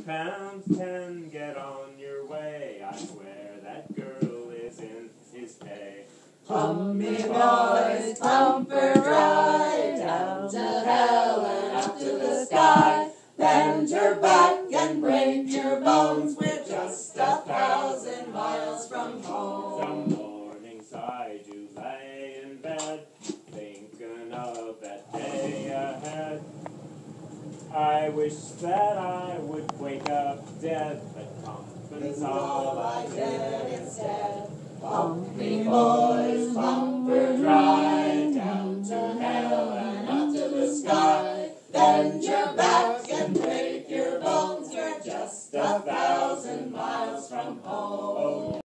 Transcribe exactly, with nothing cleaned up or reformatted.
pounds ten, get on your way, I swear that girl is in his pay. Pump me boys, pump her right down to hell and up to the sky, bend your back and break your bones, we're just a thousand miles from home. Some mornings I do lay in bed, thinking of that day ahead. I wish that I would wake up dead, but pumping's all I did instead. Pump me, boys.